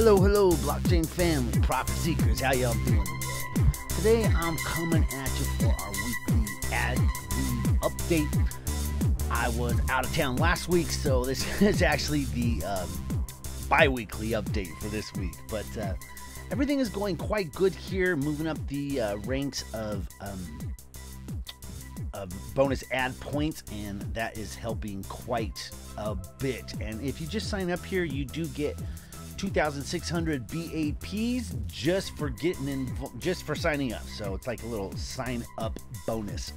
Hello blockchain family, profit seekers, how y'all doing today? Today I'm coming at you for our weekly ADVIEV update. I was out of town last week, so this is actually the bi-weekly update for this week, but everything is going quite good here, moving up the ranks of bonus ad points, and that is helping quite a bit. And if you just sign up here, you do get 2,600 BAPs just for getting in, just for signing up. So it's like a little sign up bonus.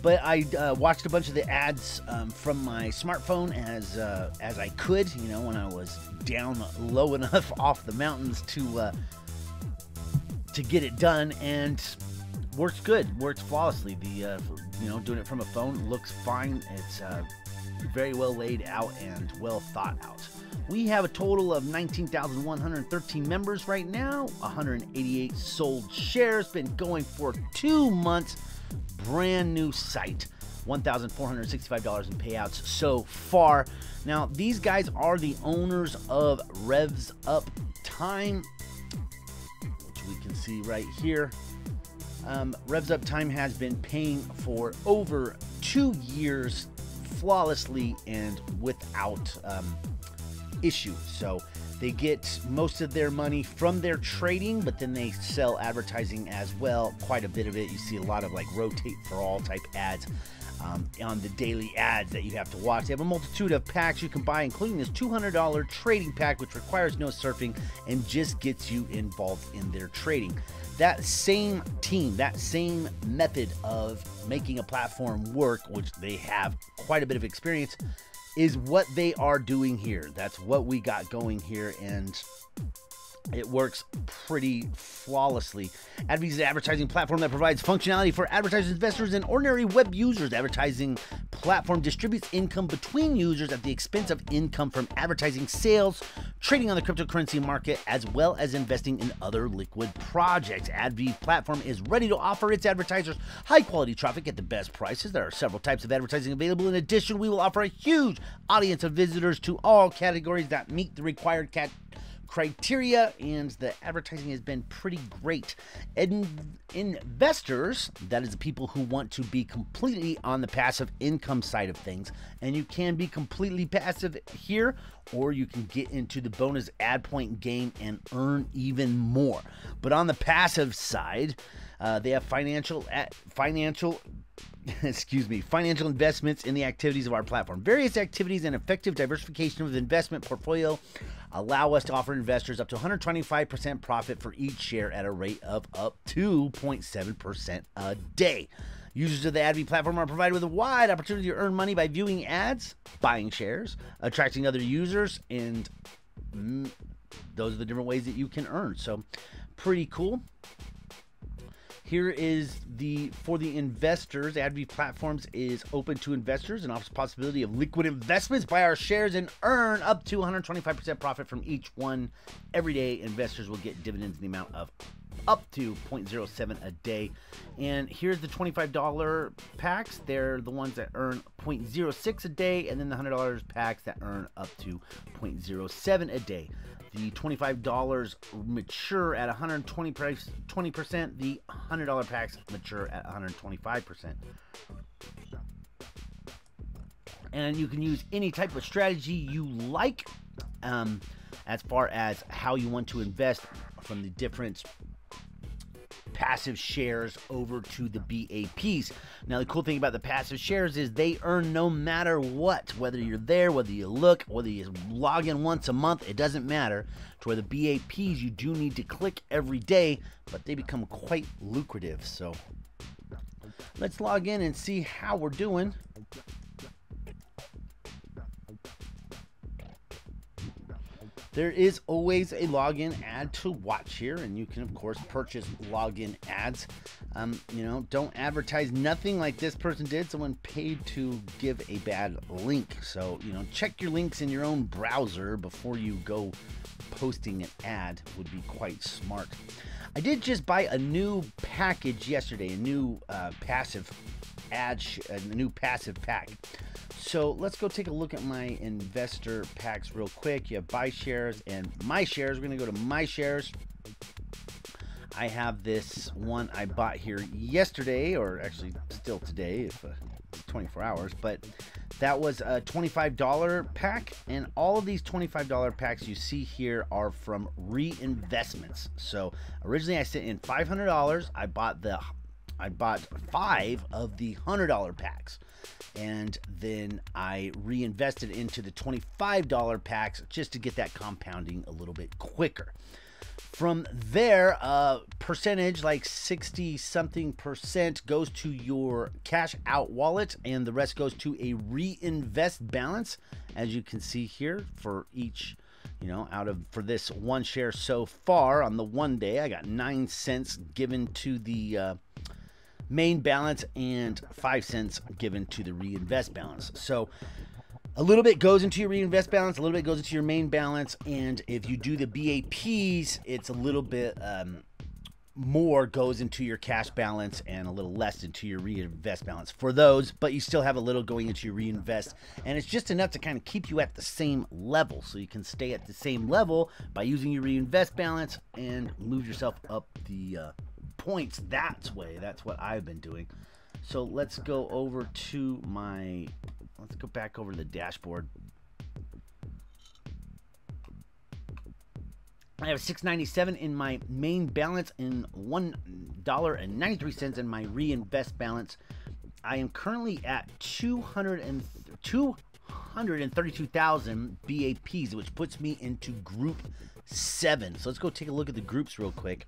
But I watched a bunch of the ads from my smartphone as I could, you know, when I was down low enough off the mountains to get it done, and works good, works flawlessly. The you know, doing it from a phone looks fine. It's very well laid out and well thought out. We have a total of 19,113 members right now, 188 sold shares, been going for 2 months, brand new site, $1,465 in payouts so far. Now, these guys are the owners of Revsuptime, which we can see right here. Revsuptime has been paying for over 2 years flawlessly and without issue. So they get most of their money from their trading, but then they sell advertising as well, quite a bit of it. You see a lot of like rotate for all type ads on the daily ads that you have to watch. They have a multitude of packs you can buy, including this $200 trading pack, which requires no surfing and just gets you involved in their trading. That same team, that same method of making a platform work, which they have quite a bit of experience, is what they are doing here. That's what we got going here, and it works pretty flawlessly. ADVIEV is an advertising platform that provides functionality for advertisers, investors, and ordinary web users. The advertising platform distributes income between users at the expense of income from advertising sales, trading on the cryptocurrency market, as well as investing in other liquid projects. ADVIEV platform is ready to offer its advertisers high-quality traffic at the best prices. There are several types of advertising available. In addition, we will offer a huge audience of visitors to all categories that meet the required criteria, and the advertising has been pretty great. Investors, that is the people who want to be completely on the passive income side of things, and you can be completely passive here, or you can get into the bonus ad point game and earn even more. But on the passive side, they have financial investments in the activities of our platform. Various activities and effective diversification of the investment portfolio allow us to offer investors up to 125% profit for each share at a rate of up to 2.7% a day. Users of the ADVIEV platform are provided with a wide opportunity to earn money by viewing ads, buying shares, attracting other users, and those are the different ways that you can earn. So pretty cool. Here is for the investors. ADVIEV Platforms is open to investors and offers the possibility of liquid investments. Buy our shares and earn up to 125% profit from each one every day. Investors will get dividends in the amount of up to 0.07 a day. And here's the $25 packs. They're the ones that earn 0.06 a day, and then the $100 packs that earn up to 0.07 a day. The $25 mature at 120%. The $100 packs mature at 125%. And you can use any type of strategy you like, as far as how you want to invest, from the different passive shares over to the BAPs. Now, the cool thing about the passive shares is they earn no matter what, whether you're there, whether you look, whether you log in once a month, it doesn't matter. To where the BAPs, you do need to click every day, but they become quite lucrative. So let's log in and see how we're doing. There is always a login ad to watch here, and you can, of course, purchase login ads. You know, don't advertise nothing like this person did. Someone paid to give a bad link. So, you know, check your links in your own browser before you go posting an ad would be quite smart. I did just buy a new package yesterday, a new passive new passive pack. So let's go take a look at my investor packs real quick. You have buy shares and my shares. We're gonna go to my shares. I have this one I bought here yesterday, or actually still today, if 24 hours, but that was a $25 pack, and all of these $25 packs you see here are from reinvestments. So originally I sent in $500. I bought 5 of the $100 packs, and then I reinvested into the $25 packs just to get that compounding a little bit quicker. From there, percentage like 60-something% goes to your cash out wallet, and the rest goes to a reinvest balance, as you can see here for each, you know, for this one share so far. On the one day, I got 9 cents given to the main balance and 5 cents given to the reinvest balance. So a little bit goes into your reinvest balance, a little bit goes into your main balance, and if you do the BAPs, it's a little bit more goes into your cash balance and a little less into your reinvest balance for those, but you still have a little going into your reinvest, and it's just enough to kind of keep you at the same level, so you can stay at the same level by using your reinvest balance and move yourself up the points that way. That's what I've been doing. So let's go over to my... Let's go back over to the dashboard. I have $6.97 in my main balance and $1.93 in my reinvest balance. I am currently at 232,000 BAPs, which puts me into group 7. So let's go take a look at the groups real quick.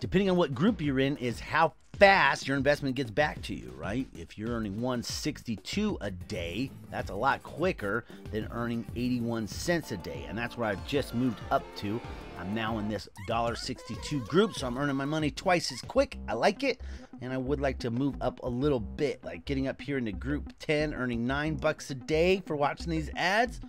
Depending on what group you're in is how fast your investment gets back to you, right? If you're earning 162 a day, that's a lot quicker than earning 81 cents a day, and that's where I've just moved up to. I'm now in this $1.62 group, so I'm earning my money twice as quick. I like it, and I would like to move up a little bit, like getting up here into group 10, earning $9 a day for watching these ads.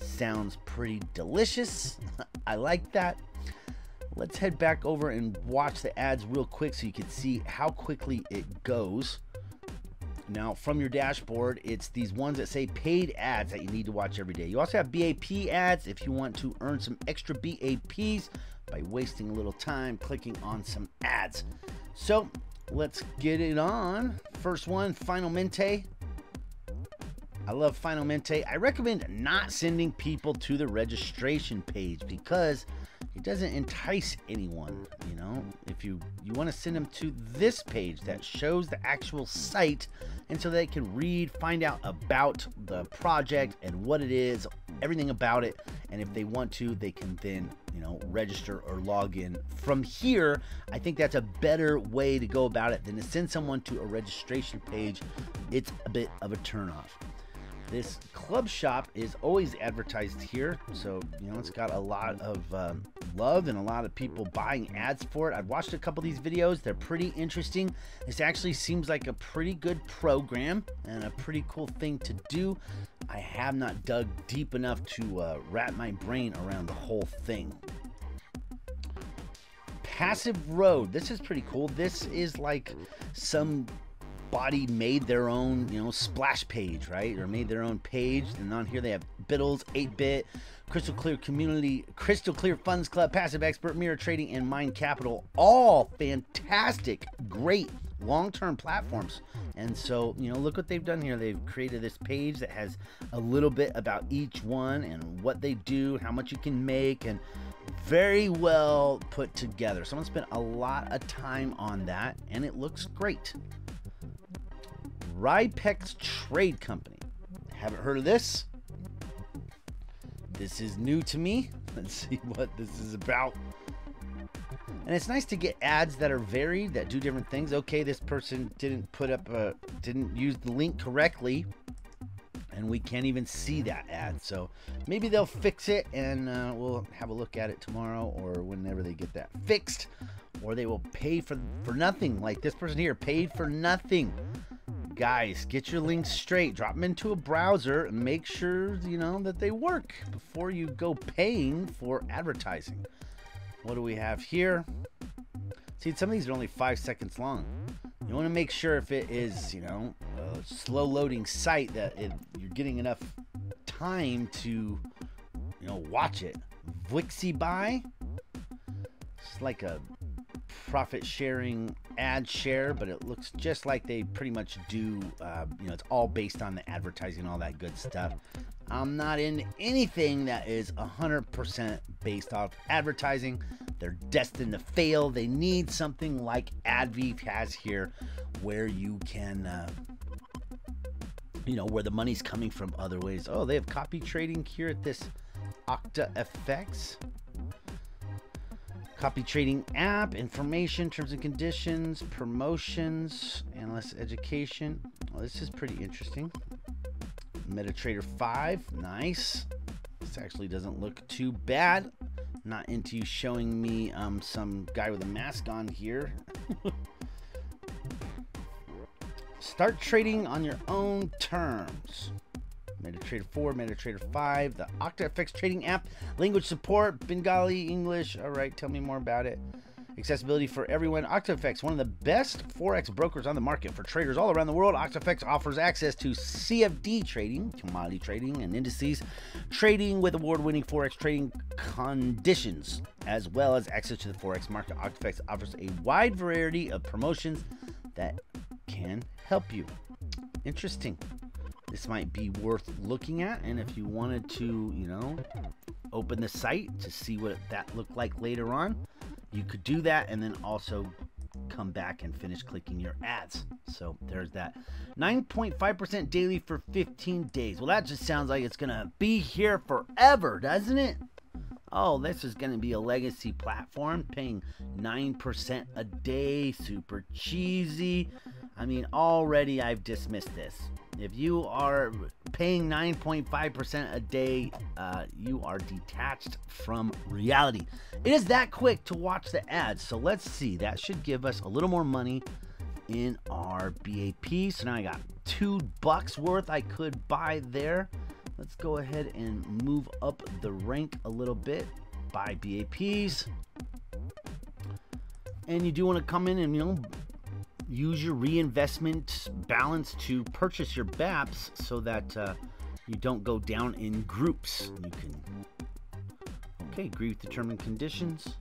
Sounds pretty delicious. I like that. Let's head back over and watch the ads real quick so you can see how quickly it goes. Now, from your dashboard, it's these ones that say paid ads that you need to watch every day. You also have BAP ads if you want to earn some extra BAPs by wasting a little time clicking on some ads. So let's get it on. First one, Finalmente. I love Finalmente. I recommend not sending people to the registration page because it doesn't entice anyone, you know. If you want to send them to this page that shows the actual site, and so they can read, find out about the project and what it is, everything about it, and if they want to, they can then, you know, register or log in from here. I think that's a better way to go about it than to send someone to a registration page. It's a bit of a turnoff. This club shop is always advertised here, so you know it's got a lot of love and a lot of people buying ads for it. I've watched a couple of these videos. They're pretty interesting. This actually seems like a pretty good program and a pretty cool thing to do. I have not dug deep enough to wrap my brain around the whole thing. Passive Road. This is pretty cool. This is like some body made their own, you know, splash page, right? Or made their own page. And on here they have Bitles, 8bit, Crystal Clear Community, Crystal Clear Funds Club, Passive.expert, Mirror Trading, and Mind Capital. All fantastic, great long-term platforms. And so, you know, look what they've done here. They've created this page that has a little bit about each one and what they do, how much you can make, and very well put together. Someone spent a lot of time on that, and it looks great. Ripex Trade Company. Haven't heard of this. This is new to me. Let's see what this is about. And it's nice to get ads that are varied, that do different things. Okay, this person didn't use the link correctly, and we can't even see that ad. So maybe they'll fix it, and we'll have a look at it tomorrow or whenever they get that fixed, or they will pay for nothing. Like this person here paid for nothing. Guys, get your links straight, drop them into a browser, and make sure, you know, that they work before you go paying for advertising. What do we have here? See, some of these are only 5 seconds long. You You want to make sure if it is, you know, a slow loading site that you're getting enough time to, you know, watch it. Wixie buy, it's like a profit sharing ad share, but it looks just like they pretty much do. You know, it's all based on the advertising, all that good stuff. I'm not in anything that is 100% based off advertising. They're destined to fail. They need something like ADVIEV has here, where you can, you know, where the money's coming from other ways. Oh, they have copy trading here at this OctaFX. Copy trading app, information, terms and conditions, promotions, analyst education. Well, this is pretty interesting. MetaTrader 5, nice. This actually doesn't look too bad. Not into you showing me some guy with a mask on here. Start trading on your own terms. MetaTrader 4, MetaTrader 5, the OctaFX trading app, language support, Bengali, English. All right, tell me more about it. Accessibility for everyone. OctaFX, one of the best Forex brokers on the market for traders all around the world. OctaFX offers access to CFD trading, commodity trading, and indices trading with award-winning Forex trading conditions, as well as access to the Forex market. OctaFX offers a wide variety of promotions that can help you. Interesting. This might be worth looking at, and if you wanted to, you know, open the site to see what that looked like later on, you could do that and then also come back and finish clicking your ads. So there's that. 9.5% daily for 15 days. Well, that just sounds like it's gonna be here forever, doesn't it? Oh, this is gonna be a legacy platform paying 9% a day, super cheesy. I mean, already I've dismissed this. If you are paying 9.5% a day, you are detached from reality. It is that quick to watch the ads. So let's see, that should give us a little more money in our BAP. So now I got $2 worth I could buy there. Let's go ahead and move up the rank a little bit, buy BAPs. And you do want to come in and, you know, use your reinvestment balance to purchase your BAPs so that you don't go down in groups. You can, okay, agree with the terms and conditions.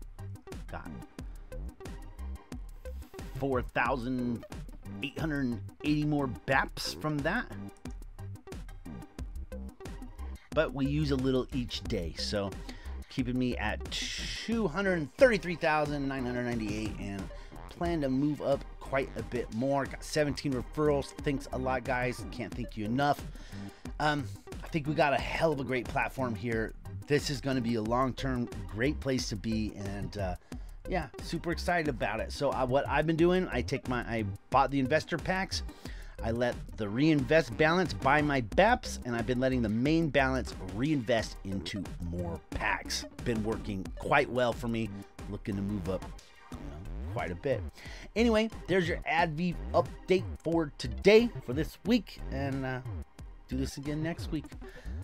Got 4,880 more BAPs from that. But we use a little each day, so keeping me at 233,998 and plan to move up quite a bit more. Got 17 referrals. Thanks a lot, guys. Can't thank you enough. I think we got a hell of a great platform here. This is going to be a long-term great place to be, and yeah, super excited about it. So what I've been doing, I bought the investor packs, I let the reinvest balance buy my BAPs, and I've been letting the main balance reinvest into more packs. Been working quite well for me. Looking to move up quite a bit. Anyway, there's your ADVIEV update for today, for this week, and do this again next week.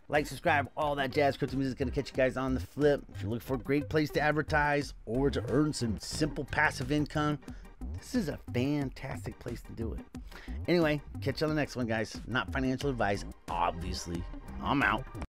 Like, subscribe, all that jazz. Crypto music is going to catch you guys on the flip. If you're looking for a great place to advertise or to earn some simple passive income, this is a fantastic place to do it. Anyway, catch you on the next one, guys. Not financial advice, obviously. I'm out.